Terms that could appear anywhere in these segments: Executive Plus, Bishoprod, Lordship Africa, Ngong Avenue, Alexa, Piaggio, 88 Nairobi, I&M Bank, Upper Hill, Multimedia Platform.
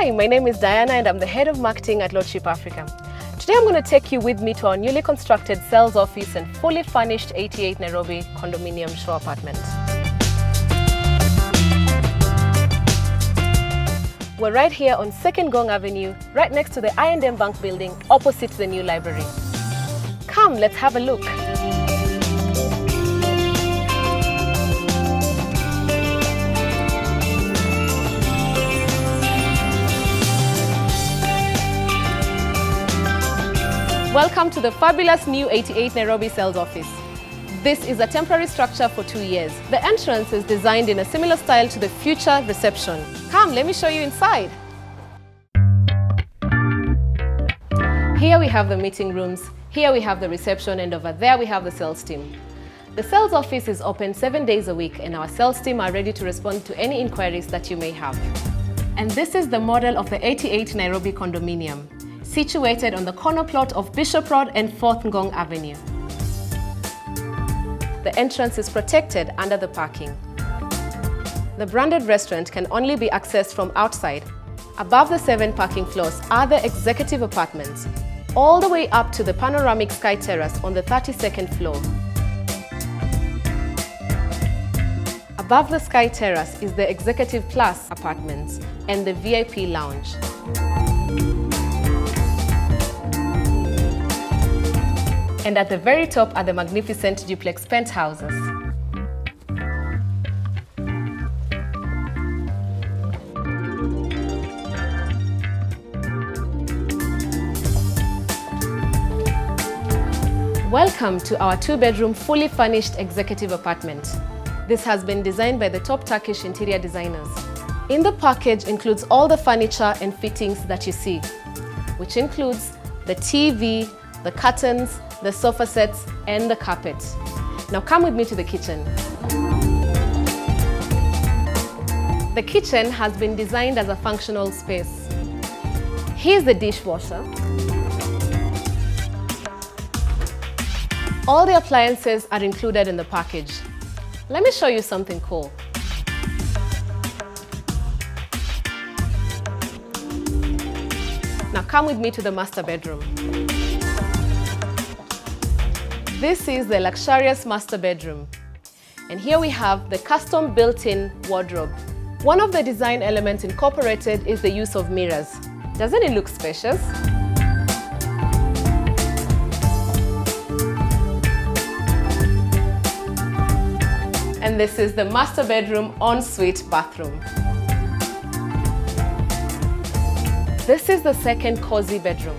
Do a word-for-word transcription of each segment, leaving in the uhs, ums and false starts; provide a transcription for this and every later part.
Hi, my name is Diana and I'm the Head of Marketing at Lordship Africa. Today I'm going to take you with me to our newly constructed sales office and fully furnished eighty-eight Nairobi condominium show apartment. We're right here on second Ngong Avenue, right next to the I and M Bank building, opposite the new library. Come, let's have a look. Welcome to the fabulous new eighty-eight Nairobi sales office. This is a temporary structure for two years. The entrance is designed in a similar style to the future reception. Come, let me show you inside. Here we have the meeting rooms, here we have the reception, and over there we have the sales team. The sales office is open seven days a week and our sales team are ready to respond to any inquiries that you may have. And this is the model of the eighty-eight Nairobi condominium, situated on the corner plot of Bishoprod and fourth Ngong Avenue. The entrance is protected under the parking. The branded restaurant can only be accessed from outside. Above the seven parking floors are the executive apartments, all the way up to the panoramic sky terrace on the thirty-second floor. Above the sky terrace is the executive plus apartments and the V I P lounge. And at the very top are the magnificent duplex penthouses. Welcome to our two-bedroom, fully furnished executive apartment. This has been designed by the top Turkish interior designers. In the package includes all the furniture and fittings that you see, which includes the T V, the curtains, the sofa sets, and the carpet. Now come with me to the kitchen. The kitchen has been designed as a functional space. Here's the dishwasher. All the appliances are included in the package. Let me show you something cool. Now come with me to the master bedroom. This is the luxurious master bedroom. And here we have the custom built-in wardrobe. One of the design elements incorporated is the use of mirrors. Doesn't it look spacious? And this is the master bedroom ensuite bathroom. This is the second cozy bedroom.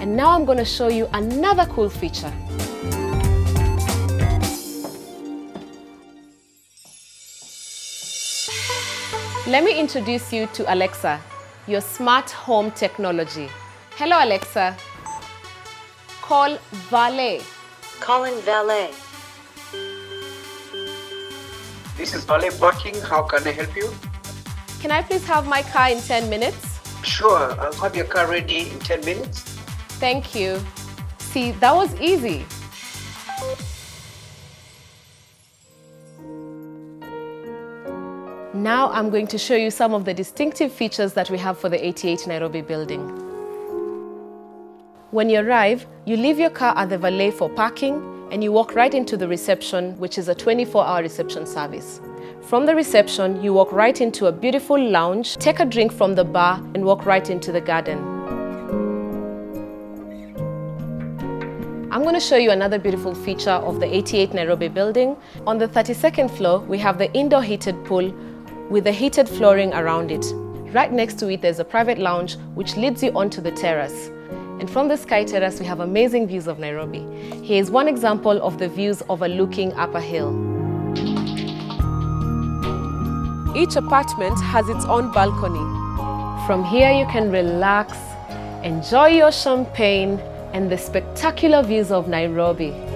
And now I'm going to show you another cool feature. Let me introduce you to Alexa, your smart home technology. Hello, Alexa. Call valet. Calling valet. This is valet parking. How can I help you? Can I please have my car in ten minutes? Sure, I'll have your car ready in ten minutes. Thank you. See, that was easy. Now I'm going to show you some of the distinctive features that we have for the eighty-eight Nairobi building. When you arrive, you leave your car at the valet for parking and you walk right into the reception, which is a twenty-four hour reception service. From the reception, you walk right into a beautiful lounge, take a drink from the bar and walk right into the garden. I'm going to show you another beautiful feature of the eighty-eight Nairobi building. On the thirty-second floor, we have the indoor heated pool with the heated flooring around it. Right next to it, there's a private lounge which leads you onto the terrace. And from the sky terrace, we have amazing views of Nairobi. Here is one example of the views overlooking Upper Hill. Each apartment has its own balcony. From here, you can relax, enjoy your champagne, and the spectacular views of Nairobi.